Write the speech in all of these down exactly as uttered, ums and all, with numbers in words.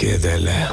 के दिल है।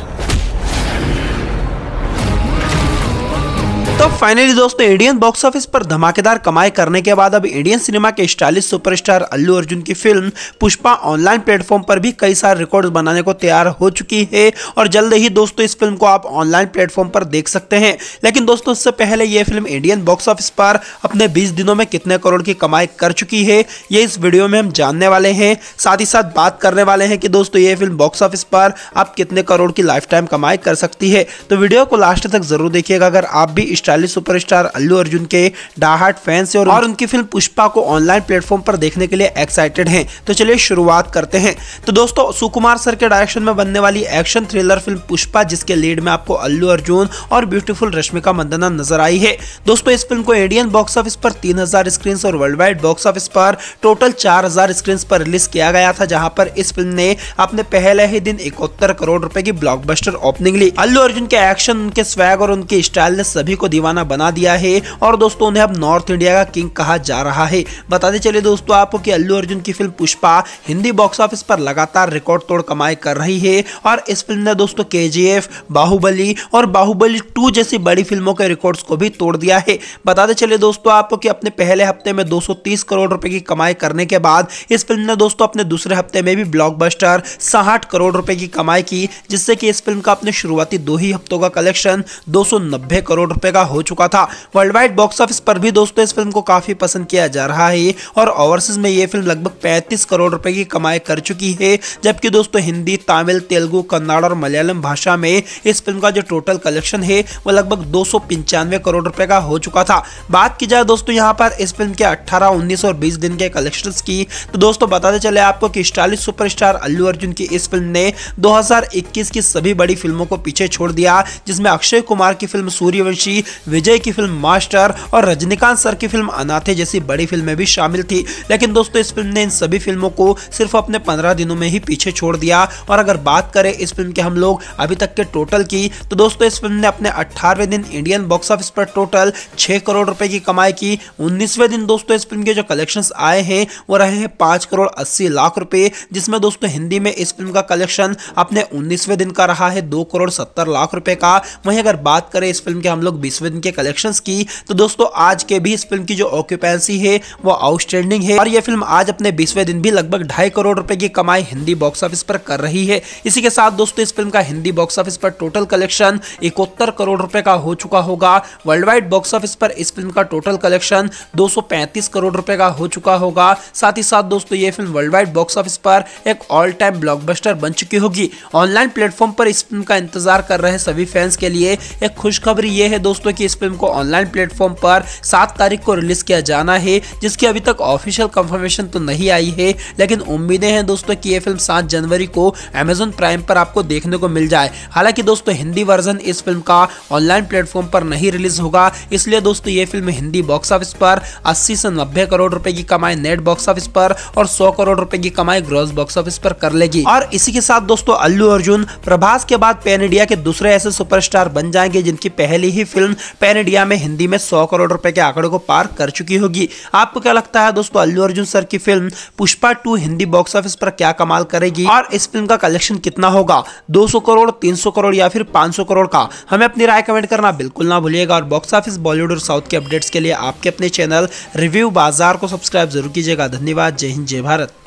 तो फाइनली दोस्तों इंडियन बॉक्स ऑफिस पर धमाकेदार कमाई करने के बाद अब इंडियन सिनेमा के स्टाइलिश सुपरस्टार अल्लू अर्जुन की फिल्म पुष्पा ऑनलाइन प्लेटफॉर्म पर भी कई सारे रिकॉर्ड्स बनाने को तैयार हो चुकी है और जल्द ही दोस्तों इस फिल्म को आप ऑनलाइन प्लेटफॉर्म पर देख सकते हैं। लेकिन दोस्तों इससे पहले ये फिल्म इंडियन बॉक्स ऑफिस पर अपने बीस दिनों में कितने करोड़ की कमाई कर चुकी है ये इस वीडियो में हम जानने वाले हैं। साथ ही साथ बात करने वाले हैं कि दोस्तों ये फिल्म बॉक्स ऑफिस पर आप कितने करोड़ की लाइफ टाइम कमाई कर सकती है। तो वीडियो को लास्ट तक जरूर देखिएगा। अगर आप भी स्टाइलिश सुपरस्टार अल्लू अर्जुन के डाहार्ट फैंस और, और उनकी फिल्म पुष्पा को ऑनलाइन प्लेटफॉर्म पर देखने के लिए एक्साइटेड हैं तो चलिए शुरुआत करते हैं। तो दोस्तों सुकुमार सर के डायरेक्शन में बनने वाली एक्शन थ्रिलर फिल्म पुष्पा जिसके लीड में आपको अल्लू अर्जुन और ब्यूटीफुल रश्मिका मंदाना नजर आई है। दोस्तों इस फिल्म को इंडियन बॉक्स ऑफिस पर तीन हजार स्क्रीन और वर्ल्ड वाइड बॉक्स ऑफिस पर टोटल चार हजार स्क्रीन पर रिलीज किया गया था, जहां पर इस फिल्म ने अपने पहले ही दिन इकहत्तर करोड़ रुपए की ब्लॉकबस्टर ओपनिंग ली। अल्लू अर्जुन के एक्शन, उनके स्वैग और उनकी स्टाइल ने सभी को दीवाना बना दिया है और दोस्तों उन्हें अब नॉर्थ इंडिया का किंग कहा जा रहा है। बताते चले दोस्तों आपको कि अल्लू अर्जुन की फिल्म पुष्पा हिंदी बॉक्स ऑफिस पर लगातार रिकॉर्ड तोड़ कमाई कर रही है और इस फिल्म ने दोस्तों केजीएफ, बाहुबली और बाहुबली टू जैसी बड़ी फिल्मों के रिकॉर्ड्स को भी तोड़ दिया है। बताते चले दोस्तों आपको कि अपने पहले हफ्ते में दो सौ तीस करोड़ रुपए की कमाई करने के बाद इस फिल्म ने दोस्तों अपने दूसरे हफ्ते में भी ब्लॉकबस्टर साठ करोड़ रुपए की कमाई की, जिससे कि इस फिल्म का अपने शुरुआती दो ही हफ्तों का कलेक्शन दो सौ नब्बे करोड़ रुपए हो चुका था। वर्ल्ड वाइड बॉक्स ऑफिस पर भी दोस्तों इस फिल्म को काफी पसंद किया जा रहा है और ओवरसीज में यह फिल्म लगभग पैंतीस करोड़ रुपए की कमाई कर चुकी है, जबकि दोस्तों हिंदी, तमिल, तेलुगु, कन्नड़ और मलयालम भाषा में इस फिल्म का जो टोटल कलेक्शन है वो लगभग दो सौ पंचानवे करोड़ रुपए का हो चुका था। बात की जाए दोस्तों यहाँ पर इस फिल्म के अट्ठारह, उन्नीस और बीस दिन के कलेक्शन की, तो दोस्तों बताते चले आपको कि स्टाइलिश सुपरस्टार अल्लू अर्जुन की इस फिल्म ने दो हजार इक्कीस की सभी बड़ी फिल्मों को पीछे छोड़ दिया, जिसमें अक्षय कुमार की फिल्म सूर्यवंशी, विजय की फिल्म मास्टर और रजनीकांत सर की फिल्म अनाथे जैसी बड़ी फिल्में भी शामिल थी। लेकिन दोस्तों इस फिल्म ने इन सभी फिल्मों को सिर्फ अपने पंद्रह दिनों में ही पीछे छोड़ दिया। और अगर बात करें इस फिल्म के हम लोग अभी तक के टोटल की, तो दोस्तों इस फिल्म ने अपने अट्ठारहवें दिन इंडियन बॉक्स ऑफिस पर टोटल छह करोड़ रुपए की कमाई की। उन्नीसवें दिन दोस्तों इस फिल्म के जो कलेक्शन आए हैं वो रहे हैं पांच करोड़ अस्सी लाख रुपए, जिसमें दोस्तों हिंदी में इस फिल्म का कलेक्शन अपने उन्नीसवें दिन का रहा है दो करोड़ सत्तर लाख रुपए का। वहीं अगर बात करें इस फिल्म के हम लोग बीसवें दिन के कलेक्शंस की, तो दोस्तों आज के भी इस फिल्म की जो ऑक्यूपेंसी है वो आउटस्टैंडिंग है और ये फिल्म आज अपने बीसवें दिन भी लगभग ढाई करोड़ रुपए की कमाई हिंदी बॉक्स ऑफिस पर कर रही है। इसी के साथ दोस्तों इस फिल्म का हिंदी बॉक्स ऑफिस पर टोटल कलेक्शन इकहत्तर करोड़ रुपए का हो चुका होगा। वर्ल्ड वाइड बॉक्स ऑफिस पर इस फिल्म का टोटल कलेक्शन दो सौ पैंतीस करोड़ रुपए का हो चुका होगा। साथ ही साथ दोस्तों ये फिल्म वर्ल्ड वाइड बॉक्स ऑफिस पर एक ऑल टाइम ब्लॉकबस्टर बन चुकी होगी। ऑनलाइन प्लेटफॉर्म पर इस फिल्म का इंतजार कर रहे सभी फैंस के लिए एक खुशखबरी ये है दोस्तों कि इस फिल्म को ऑनलाइन प्लेटफॉर्म पर सात तारीख को रिलीज किया जाना है, जिसकी अभी तक ऑफिशियल कंफर्मेशन तो नहीं आई है। लेकिन उम्मीदें हैं दोस्तों कि ये फिल्म सात जनवरी को अमेजॉन प्राइम पर आपको देखने को मिल जाए। हालांकि दोस्तों हिंदी वर्जन इस फिल्म का ऑनलाइन प्लेटफॉर्म पर नहीं रिलीज होगा, इसलिए दोस्तों ये फिल्म हिंदी बॉक्स ऑफिस पर अस्सी से नब्बे करोड़ रुपए की कमाई नेट बॉक्स ऑफिस पर और सौ करोड़ रुपए की कमाई ग्रॉस बॉक्स ऑफिस पर कर लेगी। और इसी के साथ दोस्तों अल्लू अर्जुन प्रभास के बाद पैन इंडिया के दूसरे ऐसे सुपरस्टार बन जाएंगे जिनकी पहली ही फिल्म पैन इंडिया में हिंदी में सौ करोड़ रुपए के आंकड़े को पार कर चुकी होगी। आपको क्या लगता है दोस्तों अल्लू अर्जुन सर की फिल्म Pushpa two Hindi box office पर क्या कमाल करेगी और इस फिल्म का कलेक्शन कितना होगा, दो सौ करोड़, तीन सौ करोड़ या फिर पाँच सौ करोड़ का? हमें अपनी राय कमेंट करना बिल्कुल ना भूलिएगा। और बॉक्स ऑफिस, बॉलीवुड और साउथ के अपडेट्स के लिए आपके अपने चैनल रिव्यू बाजार को सब्सक्राइब जरूर कीजिएगा। धन्यवाद। जय हिंद, जय भारत।